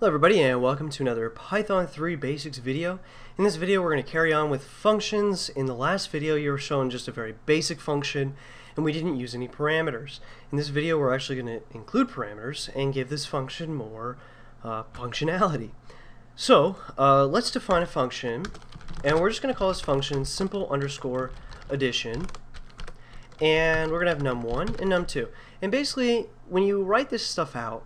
Hello everybody and welcome to another Python 3 Basics video. In this video we're going to carry on with functions. In the last video you were shown just a very basic function and we didn't use any parameters. In this video we're actually going to include parameters and give this function more functionality. So let's define a function, and we're just going to call this function simple underscore addition, and we're going to have num1 and num2. And basically when you write this stuff out,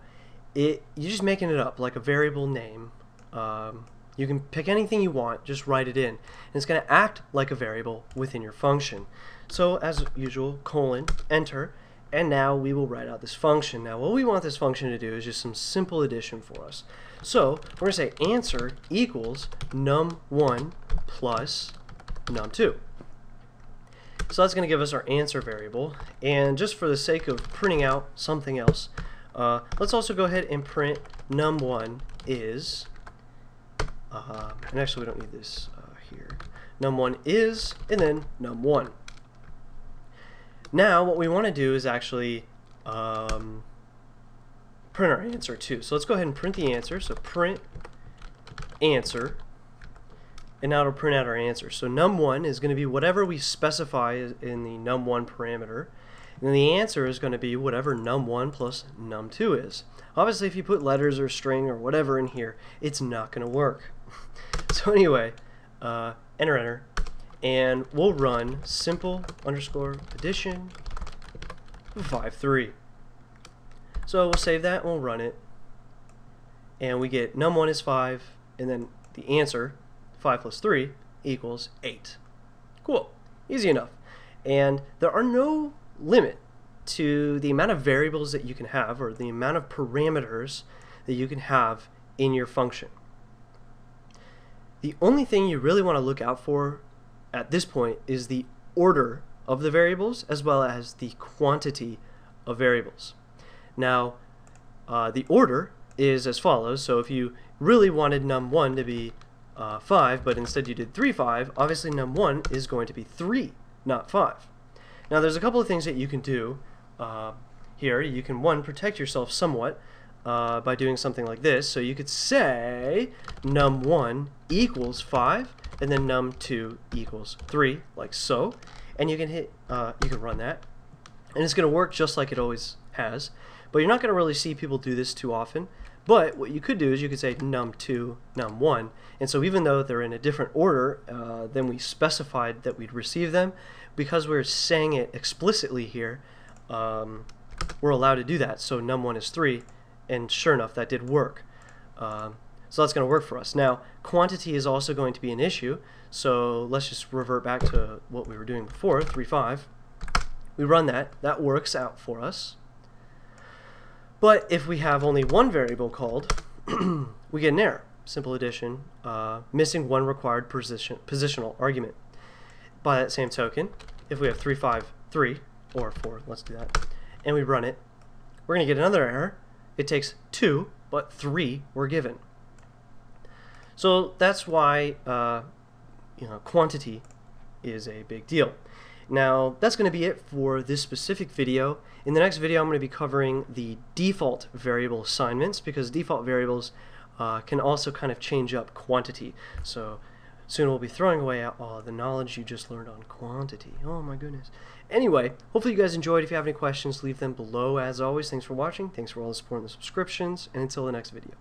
you're just making it up like a variable name. You can pick anything you want, just write it in, and it's going to act like a variable within your function. So as usual, colon, enter, and now we will write out this function. Now what we want this function to do is just some simple addition for us. So we're going to say answer equals num1 plus num2. So that's going to give us our answer variable, and just for the sake of printing out something else, let's also go ahead and print num1 is, and actually we don't need this here, num1 is, and then num1. Now what we want to do is actually print our answer too. So let's go ahead and print the answer. So print answer, and now it'll print out our answer. So num1 is going to be whatever we specify in the num1 parameter. And the answer is going to be whatever num1 plus num2 is. Obviously, if you put letters or string or whatever in here, it's not going to work. So anyway, enter, and we'll run simple underscore addition 53. So we'll save that and we'll run it, and we get num1 is 5, and then the answer 5 plus 3 equals 8. Cool, easy enough. And there are no limit to the amount of variables that you can have, or the amount of parameters that you can have in your function. The only thing you really want to look out for at this point is the order of the variables as well as the quantity of variables. Now the order is as follows. So if you really wanted num1 to be 5, but instead you did 3, 5, obviously num1 is going to be 3, not 5. Now there's a couple of things that you can do here. You can, one, protect yourself somewhat by doing something like this. So you could say num1 equals 5 and then num2 equals 3, like so. And you can hit, you can run that, and it's going to work just like it always has. But you're not going to really see people do this too often. But what you could do is you could say num2, num1, and so even though they're in a different order than we specified that we'd receive them, because we're saying it explicitly here, we're allowed to do that. So num1 is 3, and sure enough, that did work. So that's going to work for us. Now, quantity is also going to be an issue, so let's just revert back to what we were doing before, 3, 5. We run that. That works out for us. But if we have only one variable called, we get an error. Simple addition, missing one required positional argument. By that same token, if we have 3, 5, 3, or 4, let's do that, and we run it, we're going to get another error. It takes 2, but 3 were given. So that's why quantity is a big deal. Now that's going to be it for this specific video. In the next video I'm going to be covering the default variable assignments, because default variables can also kind of change up quantity. So soon we'll be throwing away all the knowledge you just learned on quantity. Oh my goodness. Anyway, hopefully you guys enjoyed. If you have any questions, leave them below. As always, thanks for watching, thanks for all the support and the subscriptions, and until the next video.